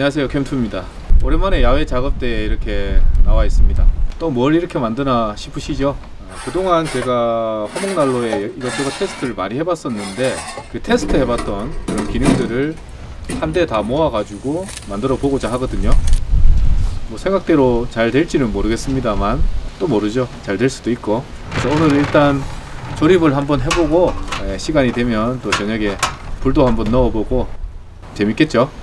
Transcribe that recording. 안녕하세요, 캠투입니다. 오랜만에 야외 작업대에 이렇게 나와 있습니다. 또 뭘 이렇게 만드나 싶으시죠? 그동안 제가 화목난로에 이것저것 테스트를 많이 해봤었는데, 그 테스트 해봤던 그런 기능들을 한 대 다 모아가지고 만들어 보고자 하거든요. 뭐 생각대로 잘 될지는 모르겠습니다만, 또 모르죠. 잘 될 수도 있고. 그래서 오늘 일단 조립을 한번 해보고, 시간이 되면 또 저녁에 불도 한번 넣어보고 재밌겠죠?